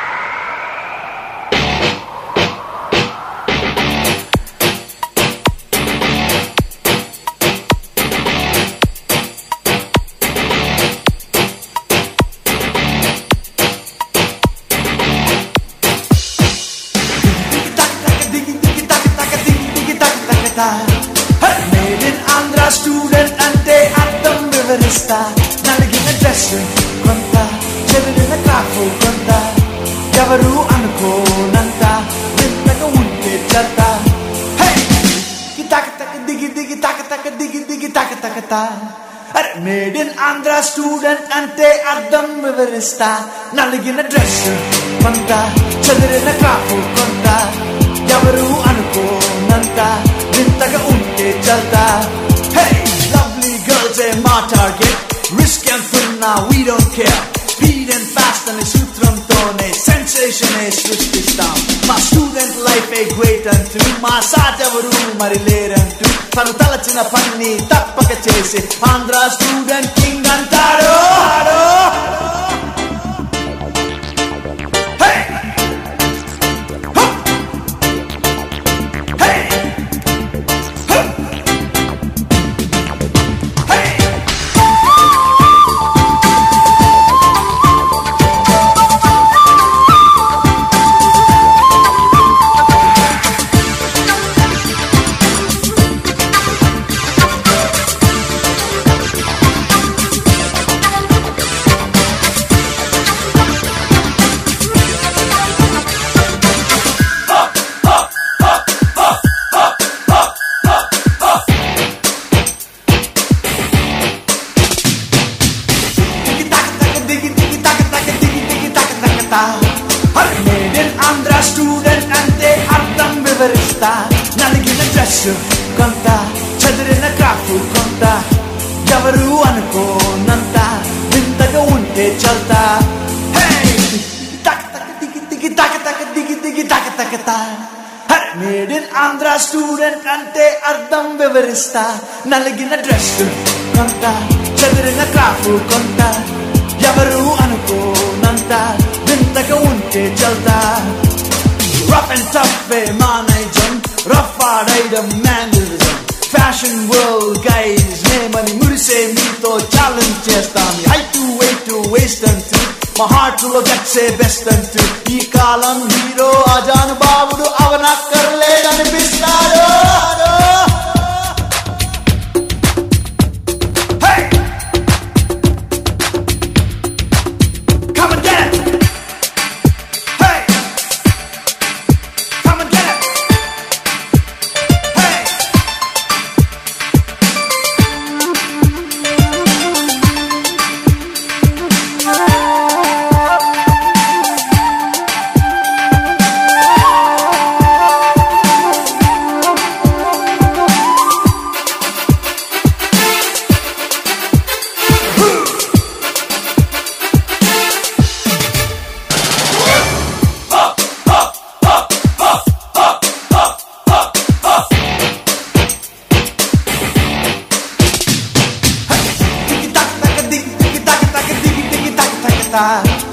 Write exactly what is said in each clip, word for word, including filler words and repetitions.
Made in Andhra, student ante anthem vivarista. Naligina dressing konta, chevilina kaafu konta, evaru anukonanta ninnaga unte chatta. Hey, tak tak digi digi tak tak digi digi tak tak ta. Are made in Andhra, student ante anthem vivarista. Naligina dressing konta, chevilina kaafu konta, evaru anukonanta. Hey, lovely girls, they're my target. Risk and fun now, we don't care. Speed and fast and sutram tone. Sensation is switch this down. My student life is great and true. My side of room, my relate and true. Panu talachina panni tappaka chesi Andhra student king antaro. Naligina dressu konta, chedirina kaafu konta, evaru anukonanta nintaga unte chalta. Hey, tak tak digi digi tak tak digi digi tak tak ta. Made in Andhra student ante ardham vivarista. Naligina dressu konta, chedirina kaafu konta, evaru anukonanta nintaga unte chalta. Rough and tough eh managam, rough hard item mannerism, fashion world guys ne mani murise meeto challenge chestam. I to wait to waste and through మహార్తుల గచ్చే బెస్టంట్ ఈ కాలం hero అజాను బాబుడు అవనక్కర్లేదనిపిస్తాడు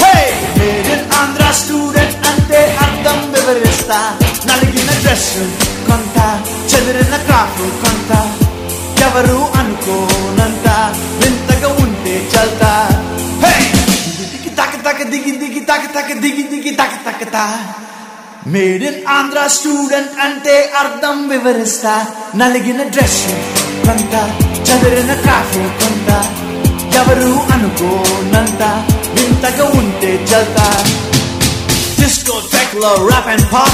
Hey, made in Andhra student ante ardham vivarista naligina dress konta chedirina craft konta evaru anukonanta vintaga unte chalta hey digi tak tak digi digi tak tak digi digi tak tak ta made in Andhra student ante ardham vivarista naligina dress konta chedirina craft konta evaru anukonanta Disco, techno, rap and pop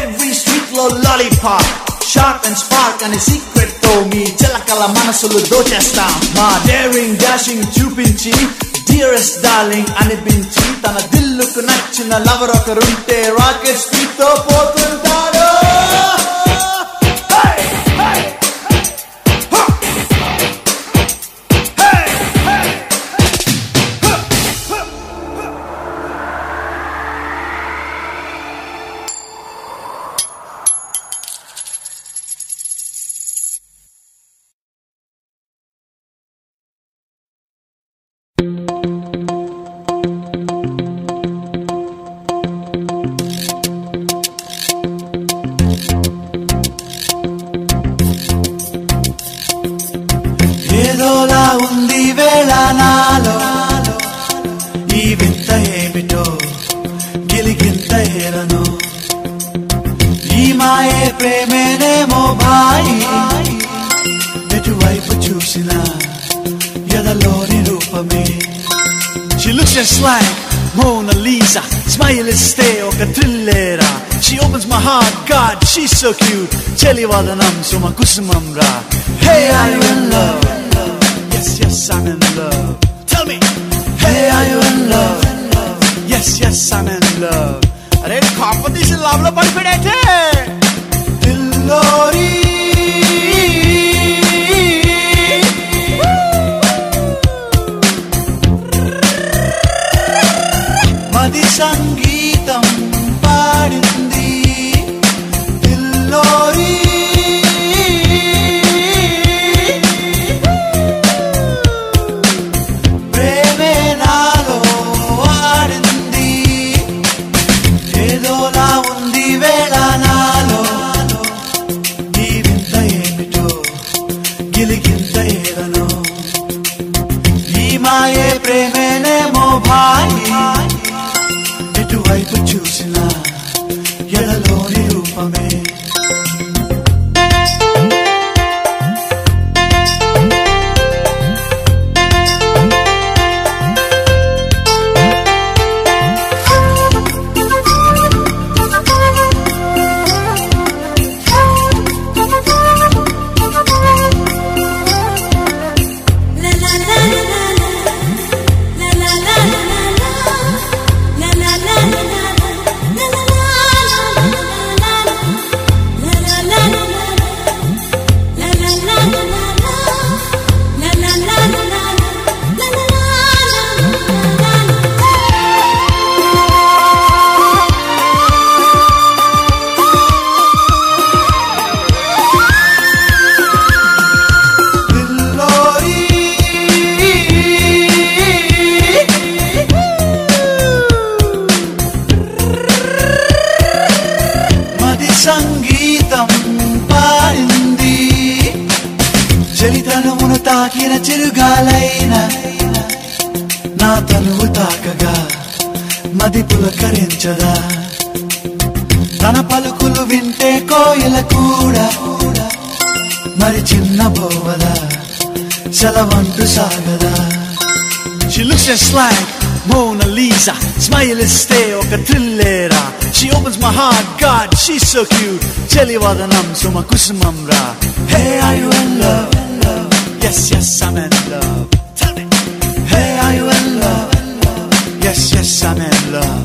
Every street lo lollipop Sharp and spark and a secret to me Chalakala manasulu dochestam Ma daring, dashing, chupinchi Dearest darling, anipinchi Tana dilluku nachina lover okarunte Rocket street tho potuntadu She looks just like Mona Lisa Smile is stay oka thrillera She opens my heart, God, she's so cute Chelivadanam soma kusumam ra Hey, are you in love? Yes, yes, I'm in love Tell me Hey, are you in love? Yes, yes, I'm in love Arey, competition love lo padipedate Dillori సంగీతం పాడింది పిల్లోరి ప్రేమే నాలో ఆడింది ఏదోలా ఉంది వేళ నాలో ఈ వింత ఏమిటో గిలిగింత ఏదనో ఈ మాయే ప్రేమేనేమో భాయి వైపు చూసిన ఎడలోని రూపమే తాకిన చిరుగాలైన నా తనువు తాకగా అది పులకరించదా తన పలుకులు వింటే కోయిల కూడా మరి చిన్న బోవదా సెలవంటూ సాగదా She looks just like Mona Lisa, smile iste oka thrillera. She opens my heart, God, she's so cute. Chelivadanam soma kusumam ra. Hey, are you in love? Yes, yes, I'm in love. Tell me. Hey, are you in love? Yes, yes, I'm in love.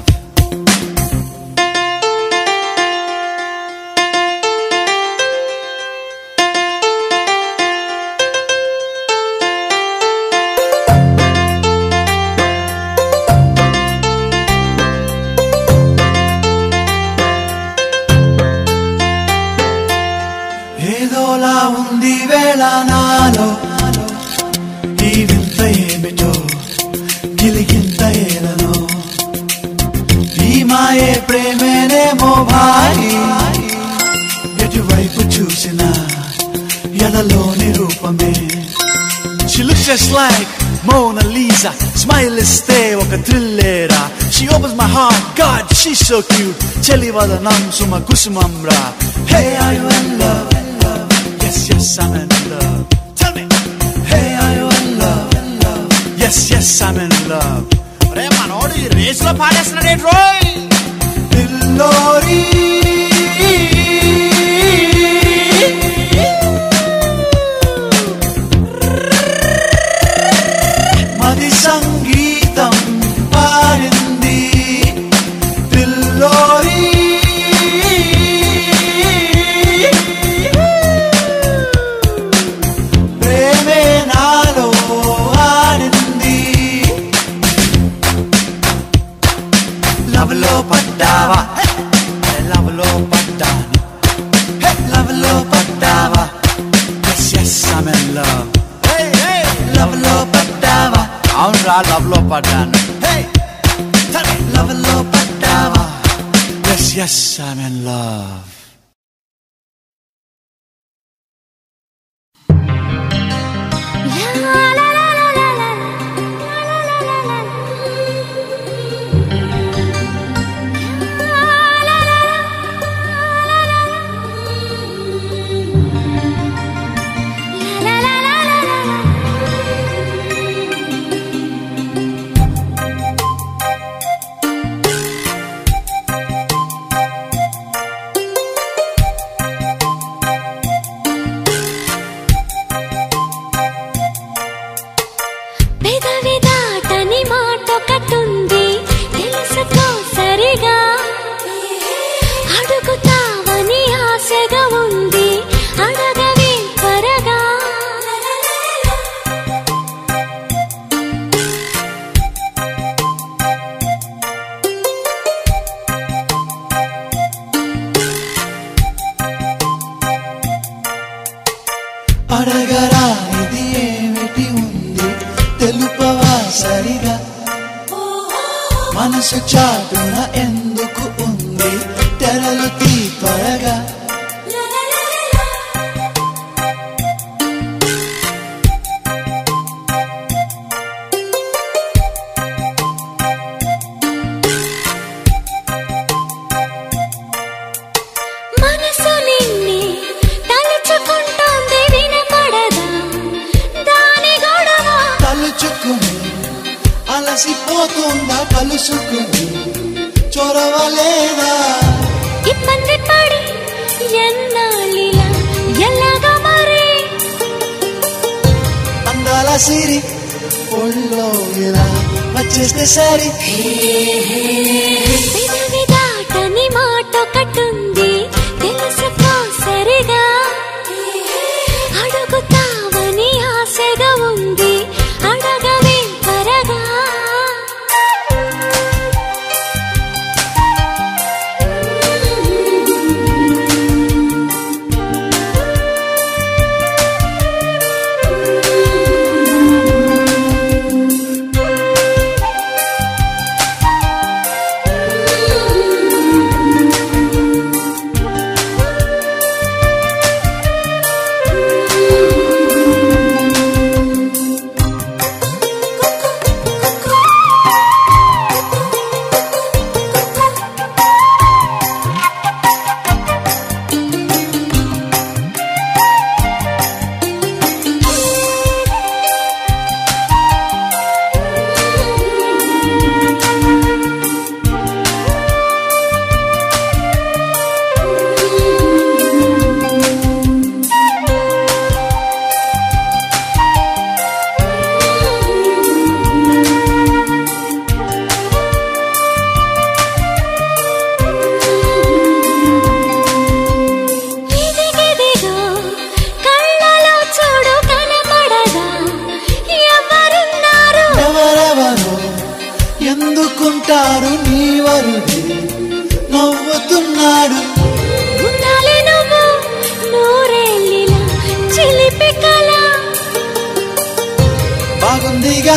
She looks just like Mona Lisa, smile iste oka thrillera. She opens my heart, God, she's so cute. Chelivadanam soma kusumam ra. Hey, are you in love? Yes, yes, I'm in love. Tell me. Hey, are you in love? Yes, yes, I'm in love. Re manodu ee race lo paadestunade roy. Dillori Sangeetam paarindi Dillori Preme naalo aarindi Love lo paddava Love lo paddana Love lo paddava Yes, yes, I'm in love Love lo paddava Aun ra love lo padana Hey, tell me Love lo padava Yes, yes, I'm in love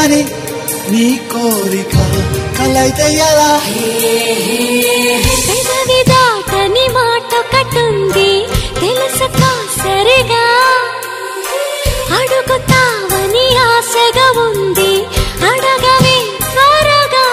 అని నీ కోరిక కలైతే ఎలా దాటని మాట కట్టుంది తెలుసక సరిగా అడుగుతావని ఆశగా ఉంది అడగవే త్వరగా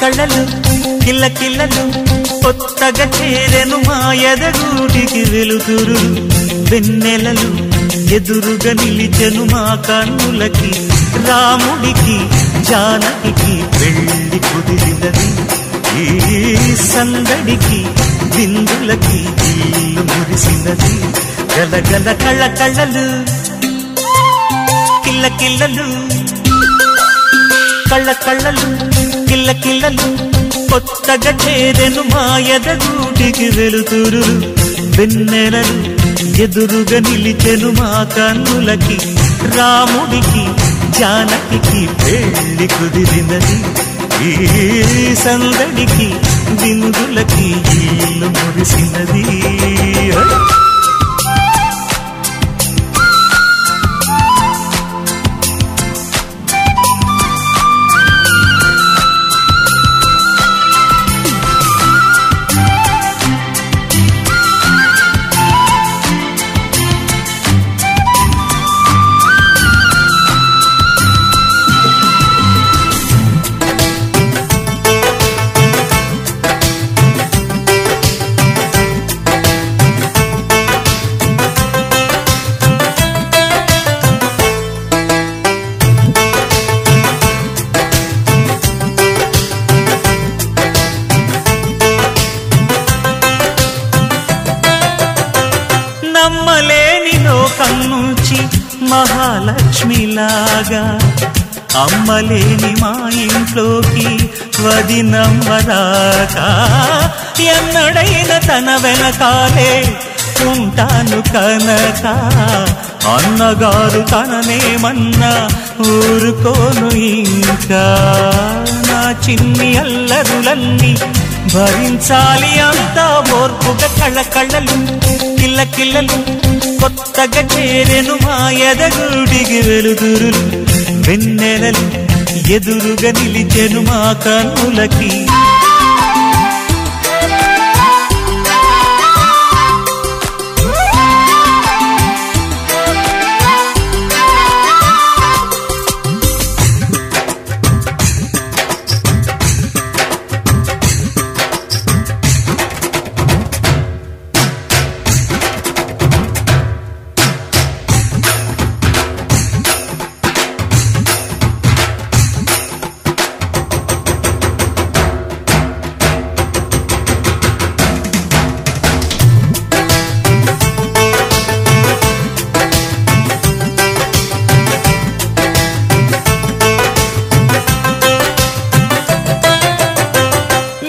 కళ్ళలు కిల్ల కిల్లలు కొత్తగా చేరెను మాయదూటికి వెలుతురు వెన్నెలలు ఎదురుగా నిలిచెను మా కన్నులకి రాముడికి జానకి వెళ్ళి కుదిరినది ఈ సందడికి విందులకి ఇల్లు మురిసినది గలగల కళ్ళ కళ్ళలు కిల్ల కిల్లలు కళ్ళ కళ్ళలు కిల్ల కిల్లలు కొత్తగా చేరెను మాయద గూటికి వెలుతురు వెన్నెలలు ఎదురుగా నిలిచెను మా కన్నులకి రాముడికి జానకి పెళ్లి కుదిరినది ఈ సందడికి విందులకి ఇల్లు మురిసినది మహాలక్ష్మిలాగా అమ్మలేని మా ఇంట్లోకి వదినమ్మరాక ఎన్నడైన తన వెనకాలే ఉంటాను కనక అన్నగారు తననేమన్నా ఊరుకోను ఇంకా నా చిన్ని అల్లరులన్నీ భరించాలి అంతా ఓర్పుగా కళ్ళ కళ్ళలు కిల్ల కిల్లలు కొత్తగా చేరెను మాయద గూడికి వెలుతురు వెన్నెలలు ఎదురుగా నిలిచెను మా కన్నులకి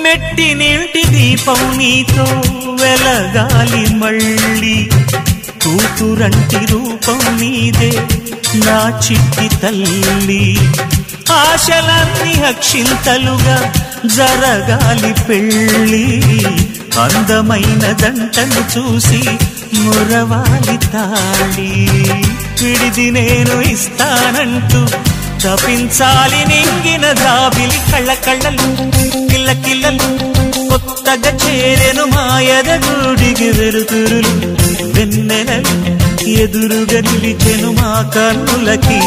నెట్టి నింటి దీపం నీతో వెలగాలి మళ్ళీ, కూతురంటి రూపం నీదే నా చిట్టి తల్లి. ఆశలన్నీ హక్షింతలుగా జరగాలి పెళ్ళి, అందమైన దంటను చూసి మురవాలి తాళి. విడిది నేను ఇస్తానంటూ తపించాలి నింగిన దాబిలి కళ్ళ కళ్ళలు కిల్ల కిల్లలు. కొత్తగా చేరెను మాయద గుడికి వెలుతురులు, వెన్నెలలు ఎదురుగా నిలిచెను మా కన్నులకి.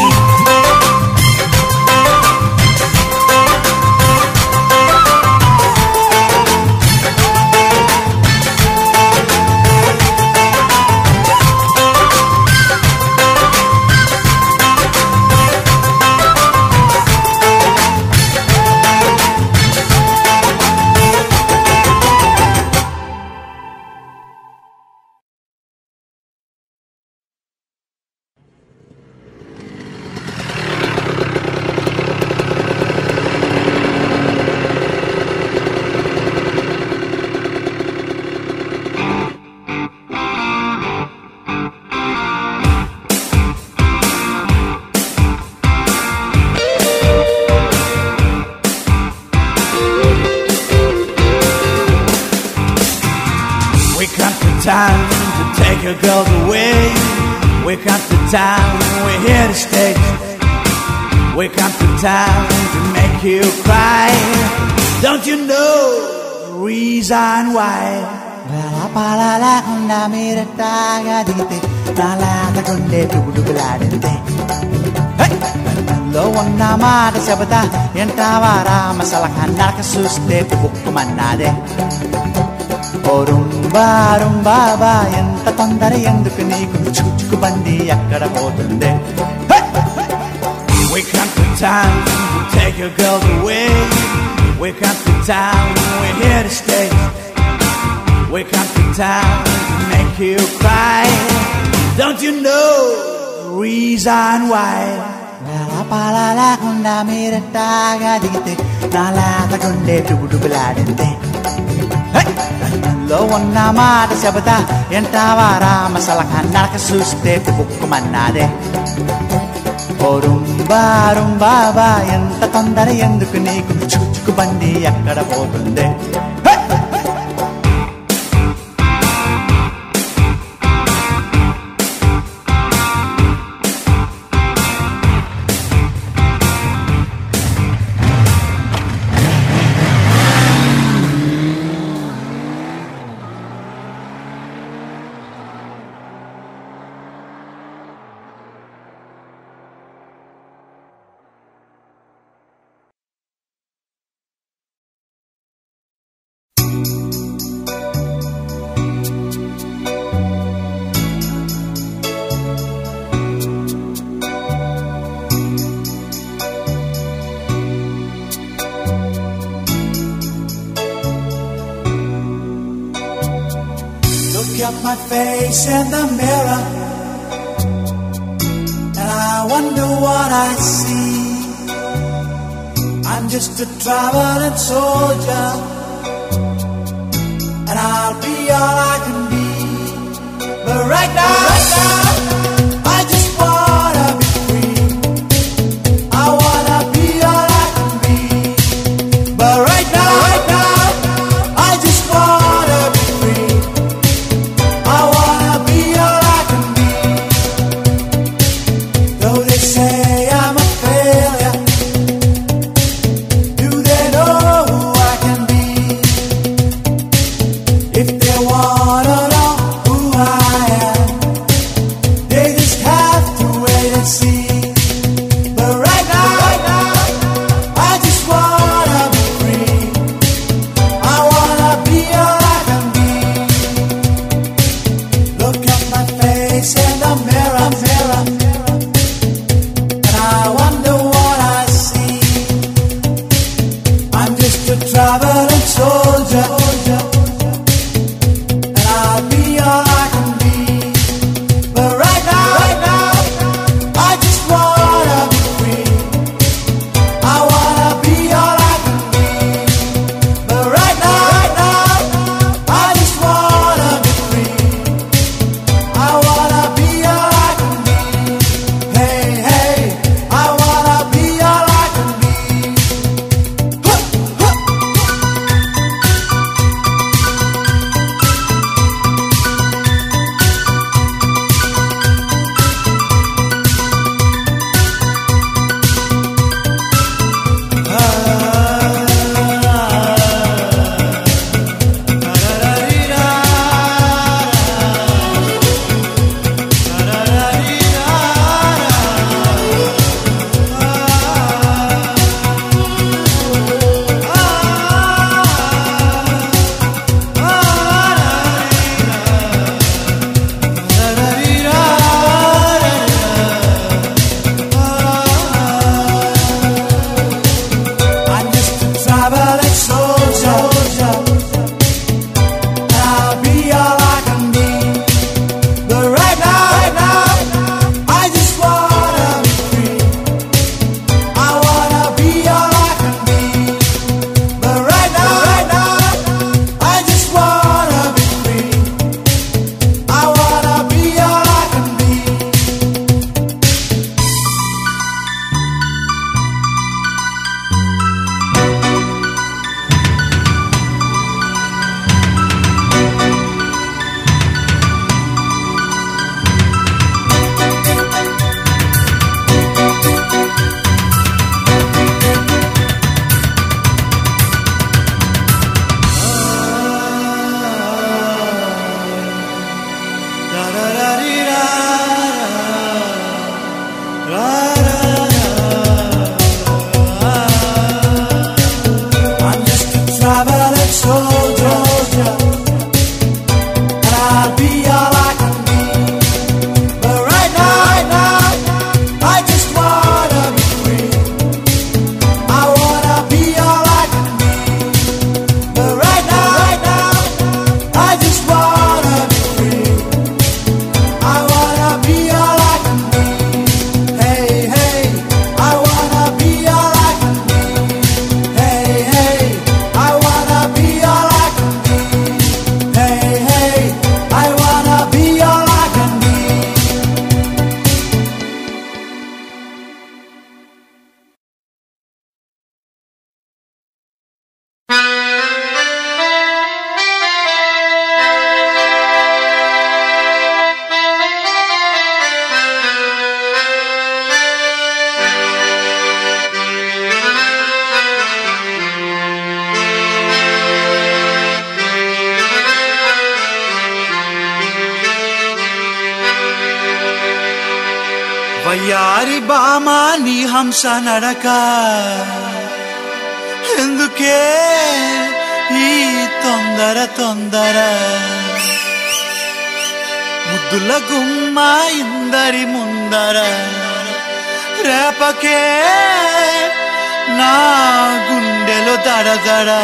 లో ఉన్న మాట చెబుతా ఎంటావా రామ సలహా, నాకు చూస్తే బుక్కుమన్నాదే. ఓ రుంబా రుంబాబా ఎంత తొందర ఎందుకు నీకు, చుచ్చుకు బండి ఎక్కడ పోతుందే. We come to town to take your girls away. We come to town, we're here to stay. We come to town to make you cry. Don't you know the reason why? పాలకుండా మీరట్టాగా దిగితే నాలాగకుండే డుగుడుగులాడితే. నన్నులో ఉన్న మాట చెబుతా ఎంటావా రామ సలహా, నాకు చూస్తే బుక్కుమన్నాదే. ఓ rumba రుంబాబా ఎంత తొందర ఎందుకు నీకు, చుచ్చుకు బండి ఎక్కడ పోతుందే. My face in the mirror, and I wonder what I see. I'm just a traveling soldier, and I'll be all I can be. But right now, right now all I can be. But right Sanaraka enduke ee tondara tondara muddula gumma indari mundara rapake na gundelo dara dara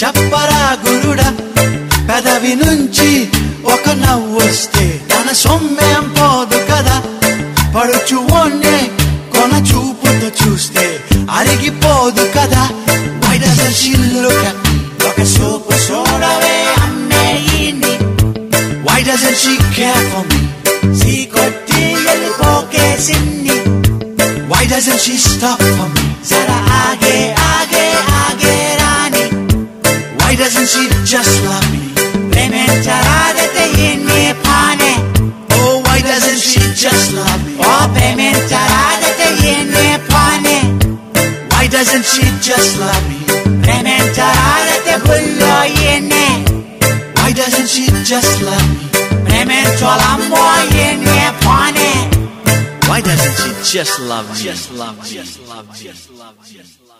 Chappara Guruda somme un po' doccata, parucciuone con a ciupo to ciuste, aleghi po' doccata, guai da serci loca, loca sopo sora ve a meini, guai da serci care for me, si cottile le poche sinni, why doesn't she stop for me? Zara age, age, age rani. Why doesn't she just love me? Prementarade te in me pane. Oh, why doesn't she just love me? Oh, prementarade te in me pane. Why doesn't she just love me? Prementarade te bullo yene. Why doesn't she just love me? Prementolambo yene pane. Why doesn't she just love me? Just love me. Just love me. Just love me.